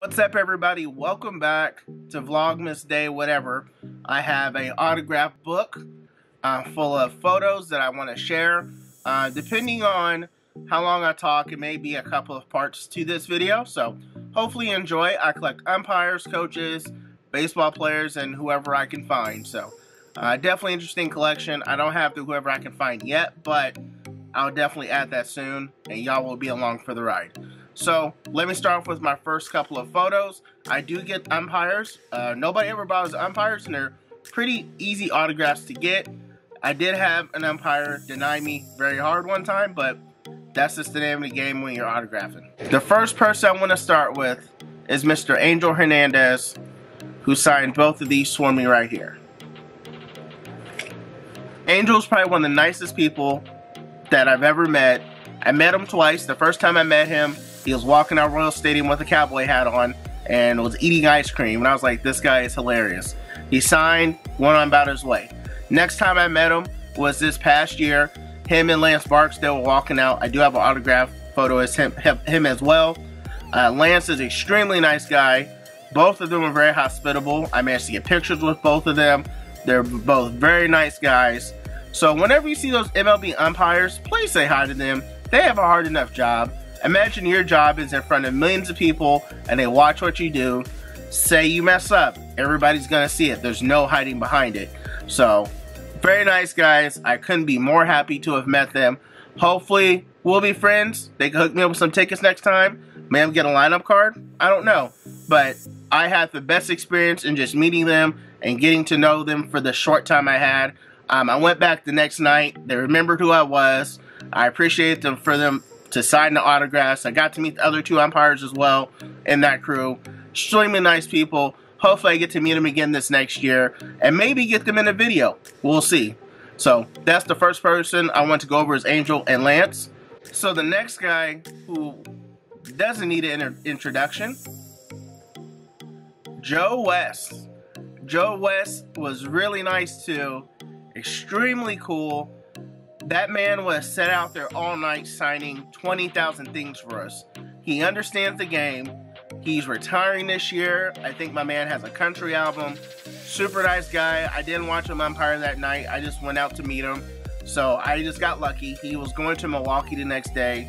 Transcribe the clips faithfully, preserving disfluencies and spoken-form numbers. What's up, everybody? Welcome back to Vlogmas Day Whatever. I have an autographed book uh, full of photos that I want to share. Uh, depending on how long I talk, it may be a couple of parts to this video, so hopefully you enjoy. I collect umpires, coaches, baseball players, and whoever I can find, so uh, definitely interesting collection. I don't have the whoever I can find yet, but I'll definitely add that soon, and y'all will be along for the ride. So let me start off with my first couple of photos. I do get umpires. Uh, nobody ever bothers umpires, and they're pretty easy autographs to get. I did have an umpire deny me very hard one time, but that's just the name of the game when you're autographing. The first person I want to start with is Mister Angel Hernandez, who signed both of these for me right here. Angel's probably one of the nicest people that I've ever met. I met him twice. The first time I met him, he was walking out Royal Stadium with a cowboy hat on and was eating ice cream. And I was like, this guy is hilarious. He signed one on about his way. Next time I met him was this past year. Him and Lance Barks, they were walking out. I do have an autograph photo of him, him as well. Uh, Lance is an extremely nice guy. Both of them are very hospitable. I managed to get pictures with both of them. They're both very nice guys. So whenever you see those M L B umpires, please say hi to them. They have a hard enough job. Imagine your job is in front of millions of people and they watch what you do. Say you mess up, everybody's gonna see it. There's no hiding behind it. So, very nice guys. I couldn't be more happy to have met them. Hopefully, we'll be friends. They can hook me up with some tickets next time. May I get a lineup card? I don't know. But I had the best experience in just meeting them and getting to know them for the short time I had. Um, I went back the next night. They remembered who I was. I appreciate them for them to sign the autographs. I got to meet the other two umpires as well in that crew. Extremely nice people. Hopefully I get to meet them again this next year and maybe get them in a video. We'll see. So that's the first person I want to go over is Angel and Lance. So the next guy who doesn't need an introduction, Joe West. Joe West was really nice too. Extremely cool. That man was set out there all night signing twenty thousand things for us. He understands the game. He's retiring this year. I think my man has a country album. Super nice guy. I didn't watch him umpire that night. I just went out to meet him. So I just got lucky. He was going to Milwaukee the next day.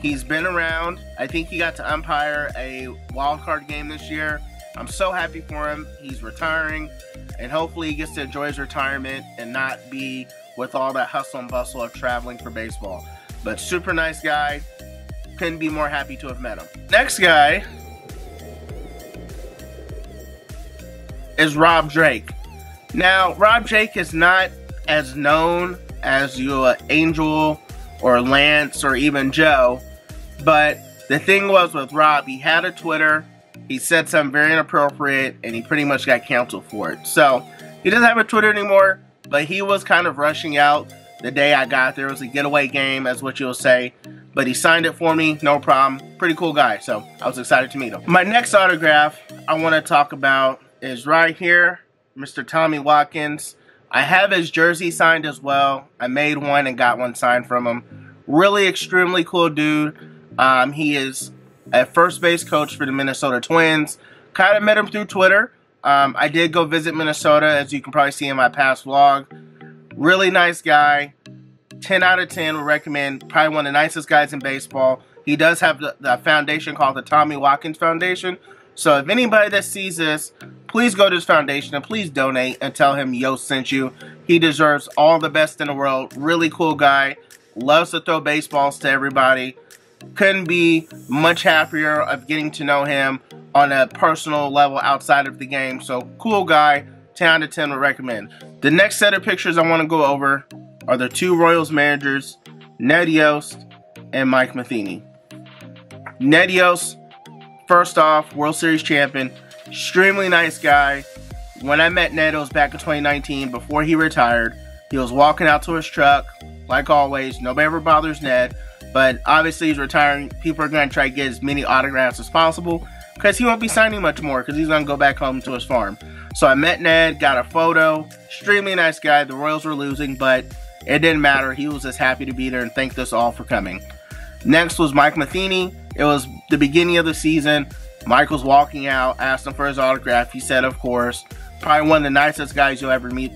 He's been around. I think he got to umpire a wild card game this year. I'm so happy for him. He's retiring. And hopefully he gets to enjoy his retirement and not be with all that hustle and bustle of traveling for baseball. But super nice guy. Couldn't be more happy to have met him. Next guy is Rob Drake. Now, Rob Drake is not as known as you, uh, Angel or Lance or even Joe, but the thing was with Rob, he had a Twitter, he said something very inappropriate, and he pretty much got canceled for it. So, he doesn't have a Twitter anymore, but he was kind of rushing out the day I got there. It was a getaway game, as what you'll say. But he signed it for me, no problem. Pretty cool guy, so I was excited to meet him. My next autograph I want to talk about is right here, Mister Tommy Watkins. I have his jersey signed as well. I made one and got one signed from him. Really extremely cool dude. Um, he is a first base coach for the Minnesota Twins. Kind of met him through Twitter. Um, I did go visit Minnesota, as you can probably see in my past vlog. Really nice guy. ten out of ten would recommend. Probably one of the nicest guys in baseball. He does have the, the foundation called the Tommy Watkins Foundation. So if anybody that sees this, please go to his foundation and please donate and tell him Yost sent you. He deserves all the best in the world. Really cool guy. Loves to throw baseballs to everybody. Couldn't be much happier of getting to know him on a personal level outside of the game. So cool guy, ten out of ten would recommend. The next set of pictures I want to go over are the two Royals managers, Ned Yost and Mike Matheny. Ned Yost, first off, World Series champion, extremely nice guy. When I met Ned, it was back in twenty nineteen, before he retired. He was walking out to his truck, like always. Nobody ever bothers Ned, but obviously he's retiring. People are going to try to get as many autographs as possible, because he won't be signing much more because he's going to go back home to his farm. So I met Ned, got a photo, extremely nice guy. The Royals were losing, but it didn't matter. He was just happy to be there and thanked us all for coming. Next was Mike Matheny. It was the beginning of the season. Michael's walking out, asked him for his autograph. He said, of course. Probably one of the nicest guys you'll ever meet,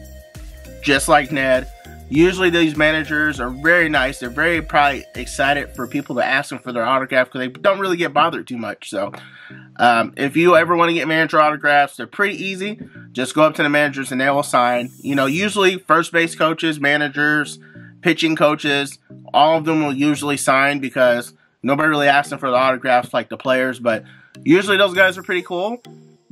just like Ned. Usually these managers are very nice. They're very probably excited for people to ask them for their autograph because they don't really get bothered too much. So um, if you ever want to get manager autographs, they're pretty easy. Just go up to the managers and they will sign. You know, usually first base coaches, managers, pitching coaches, all of them will usually sign because nobody really asks them for the autographs like the players. But usually those guys are pretty cool.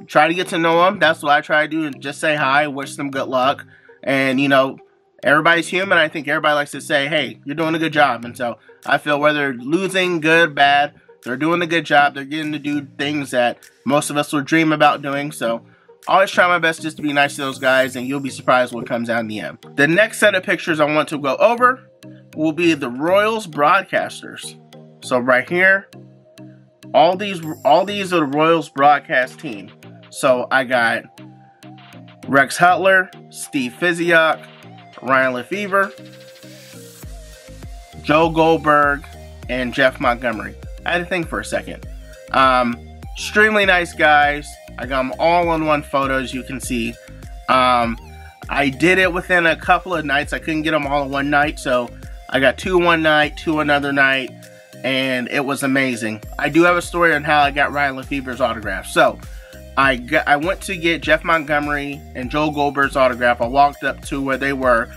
Try to get to know them. That's what I try to do, and just say hi, wish them good luck. And, you know, everybody's human. I think everybody likes to say, hey, you're doing a good job. And so I feel whether losing, good, bad, they're doing a good job. They're getting to do things that most of us will dream about doing. So always try my best just to be nice to those guys, and you'll be surprised what comes out in the end. The next set of pictures I want to go over will be the Royals broadcasters. So right here, all these, all these are the Royals broadcast team. So I got Rex Hudler, Steve Frizic, Ryan Lefevre, Joe Goldberg, and Jeff Montgomery. I had to think for a second. Um, extremely nice guys. I got them all on one photo, as you can see. Um, I did it within a couple of nights. I couldn't get them all in one night, so I got two one night, two another night, and it was amazing. I do have a story on how I got Ryan Lefevre's autograph. So I, got, I went to get Jeff Montgomery and Joe Goldberg's autograph. I walked up to where they were,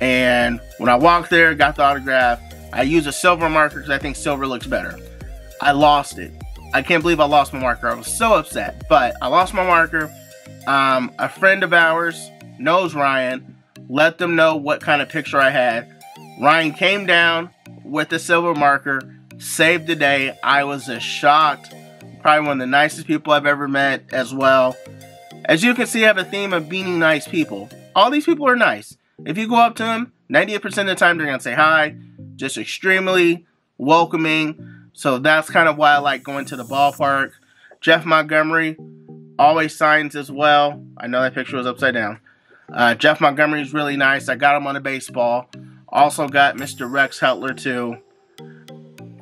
and when I walked there, got the autograph, I used a silver marker because I think silver looks better. I lost it. I can't believe I lost my marker. I was so upset, but I lost my marker. Um, a friend of ours knows Ryan, let them know what kind of picture I had. Ryan came down with the silver marker, saved the day. I was just shocked. Probably one of the nicest people I've ever met as well. As you can see, I have a theme of being nice people. All these people are nice. If you go up to them, ninety-eight percent of the time they're going to say hi. Just extremely welcoming. So that's kind of why I like going to the ballpark. Jeff Montgomery always signs as well. I know that picture was upside down. Uh, Jeff Montgomery is really nice. I got him on a baseball. Also got Mister Rex Hudler too.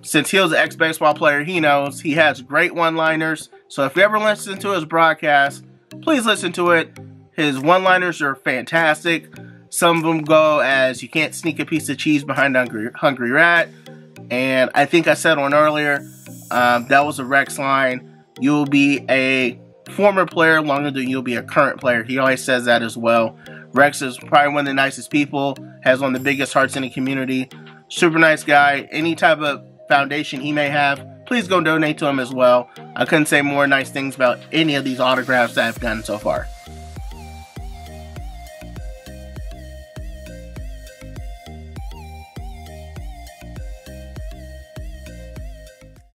Since he was an ex-baseball player, he knows he has great one-liners. So if you ever listen to his broadcast, please listen to it. His one-liners are fantastic. Some of them go as, you can't sneak a piece of cheese behind a hungry, hungry rat. And I think I said one earlier, um, that was a Rex line. You'll be a former player longer than you'll be a current player. He always says that as well. Rex is probably one of the nicest people, has one of the biggest hearts in the community. Super nice guy. Any type of foundation he may have, please go donate to him as well. I couldn't say more nice things about any of these autographs that I've gotten so far.